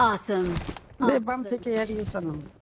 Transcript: Awesome. They bumped the carriers on them.